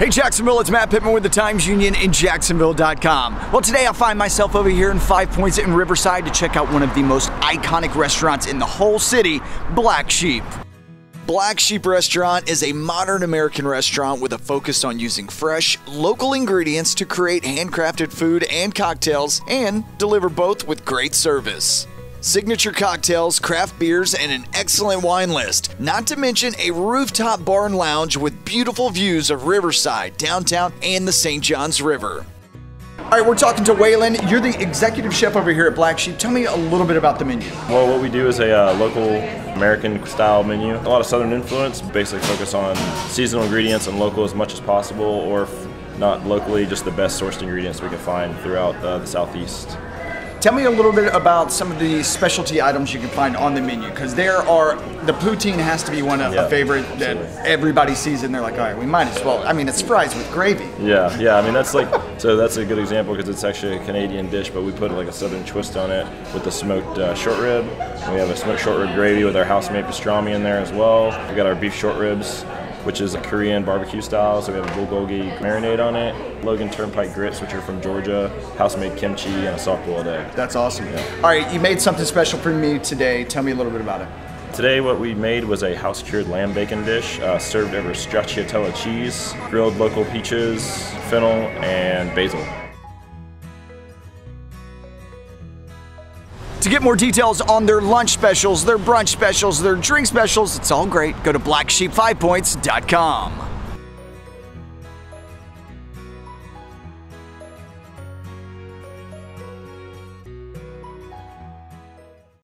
Hey Jacksonville, it's Matt Pittman with the Times Union in Jacksonville.com. Well, today I find myself over here in 5 Points in Riverside to check out one of the most iconic restaurants in the whole city, Black Sheep. Black Sheep Restaurant is a modern American restaurant with a focus on using fresh, local ingredients to create handcrafted food and cocktails and deliver both with great service. Signature cocktails, craft beers, and an excellent wine list, not to mention a rooftop bar and lounge with beautiful views of Riverside, downtown, and the St. John's River. All right, we're talking to Waylon. You're the executive chef over here at Black Sheep. Tell me a little bit about the menu. Well, what we do is a local American-style menu. A lot of Southern influence, basically focus on seasonal ingredients and local as much as possible, or if not locally, just the best sourced ingredients we can find throughout the Southeast. Tell me a little bit about some of the specialty items you can find on the menu, because the poutine has to be one of a favorite that everybody sees and they're like, all right, we might as well. I mean, it's fries with gravy. Yeah, I mean, that's like, so that's a good example because it's actually a Canadian dish, but we put like a Southern twist on it with the smoked short rib. We have a smoked short rib gravy with our house-made pastrami in there as well. We got our beef short ribs, which is a Korean barbecue style, so we have a bulgogi marinade on it, Logan Turnpike grits, which are from Georgia, house-made kimchi, and a soft-boiled egg. That's awesome. Yeah. All right, you made something special for me today. Tell me a little bit about it. Today what we made was a house-cured lamb bacon dish, served over stracciatella cheese, grilled local peaches, fennel, and basil. To get more details on their lunch specials, their brunch specials, their drink specials, it's all great. Go to BlackSheepFivePoints.com.